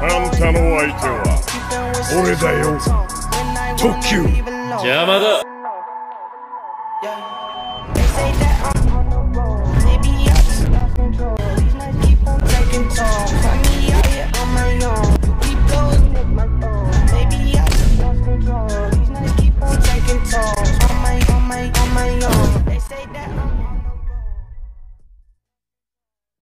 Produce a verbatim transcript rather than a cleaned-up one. あんたの相手は俺だよ。特急。邪魔だ。